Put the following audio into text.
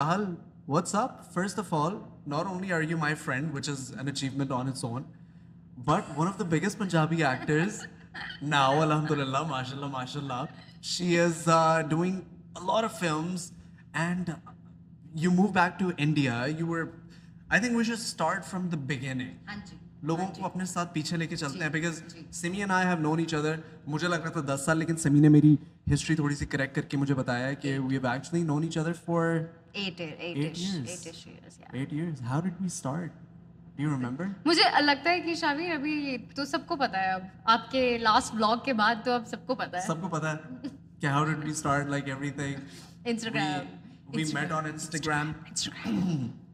Chahal, what's up? First of all, not only are you my friend, which is an achievement on its own, but one of the biggest Punjabi actors now, alhamdulillah, mashallah, mashallah. She is doing a lot of films, and you moved back to India. You were, I think we should start from the beginning. लोगों को अपने साथ पीछे लेके चलते हैं, because Simi and I have known each other. मुझे लग रहा था 10 साल, लेकिन Simi ने मेरी history थोड़ी सी correct करके मुझे बताया कि we have actually known each other for 8 years. Yeah. 8 years. How did we start? Do you remember? मुझे लगता है कि शावी अभी तो सबको पता है, अब आपके last vlog के बाद तो अब सबको पता है. सबको पता है कि how did we start, like everything. Instagram. We met on Instagram.